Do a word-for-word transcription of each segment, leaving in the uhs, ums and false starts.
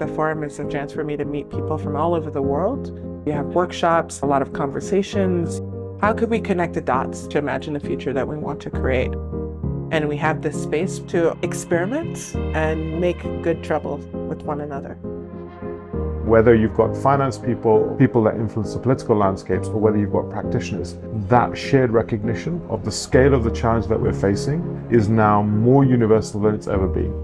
The forum is a chance for me to meet people from all over the world. We have workshops, a lot of conversations. How could we connect the dots to imagine the future that we want to create? And we have this space to experiment and make good trouble with one another. Whether you've got finance people, people that influence the political landscapes, or whether you've got practitioners, that shared recognition of the scale of the challenge that we're facing is now more universal than it's ever been.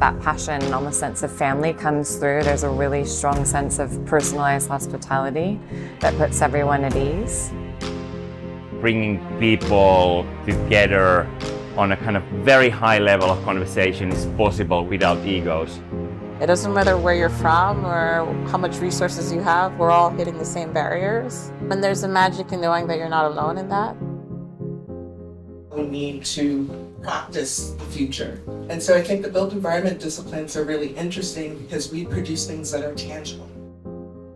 That passion and almost sense of family comes through. There's a really strong sense of personalized hospitality that puts everyone at ease. Bringing people together on a kind of very high level of conversation is possible without egos. It doesn't matter where you're from or how much resources you have, we're all hitting the same barriers. And there's a magic in knowing that you're not alone in that. We need to practice the future. And so I think the built environment disciplines are really interesting because we produce things that are tangible.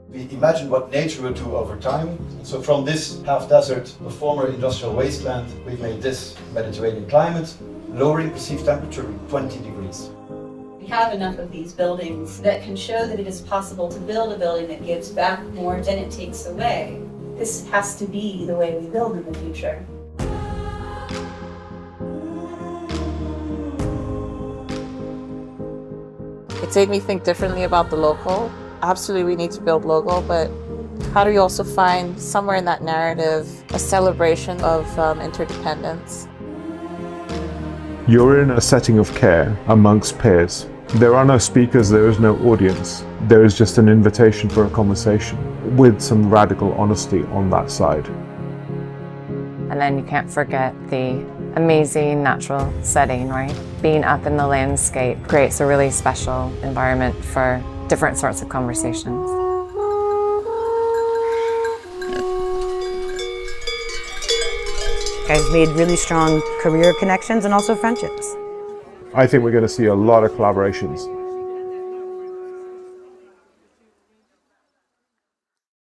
We imagine what nature will do over time. So from this half-desert, the former industrial wasteland, we've made this Mediterranean climate, lowering perceived temperature by twenty degrees. We have enough of these buildings that can show that it is possible to build a building that gives back more than it takes away. This has to be the way we build in the future. It's made me think differently about the local. Absolutely, we need to build local, but how do you also find somewhere in that narrative a celebration of um, interdependence? You're in a setting of care amongst peers. There are no speakers, there is no audience. There is just an invitation for a conversation with some radical honesty on that side. And then you can't forget the amazing natural setting, right? Being up in the landscape creates a really special environment for different sorts of conversations. I've made really strong career connections and also friendships. I think we're going to see a lot of collaborations.